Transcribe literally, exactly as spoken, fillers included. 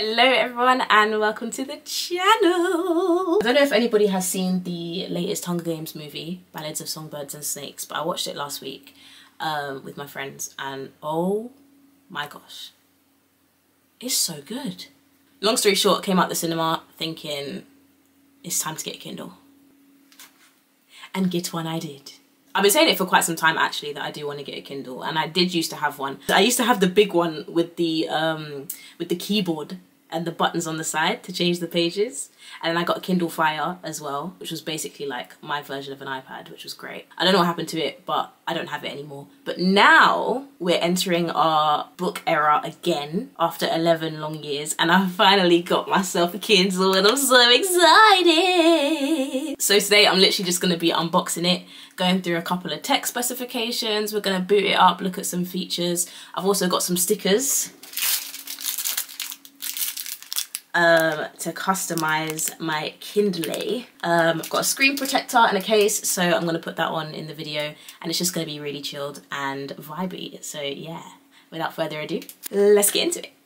Hello everyone and welcome to the channel! I don't know if anybody has seen the latest Hunger Games movie, Ballads of Songbirds and Snakes, but I watched it last week um, with my friends and oh my gosh, it's so good. Long story short, came out the cinema thinking it's time to get a Kindle. And get one I did. I've been saying it for quite some time actually that I do want to get a Kindle, and I did used to have one. I used to have the big one with the, um, with the keyboard and the buttons on the side to change the pages, and then I got a Kindle Fire as well, which was basically like my version of an iPad, which was great. I don't know what happened to it, but I don't have it anymore. But now we're entering our book era again after eleven long years, and I finally got myself a Kindle and I'm so excited. So today I'm literally just gonna be unboxing it, going through a couple of tech specifications. We're gonna boot it up, look at some features. I've also got some stickers Um, to customize my Kindle. Um, I've got a screen protector and a case, so I'm gonna put that on in the video, and it's just gonna be really chilled and vibey. So yeah, without further ado, let's get into it.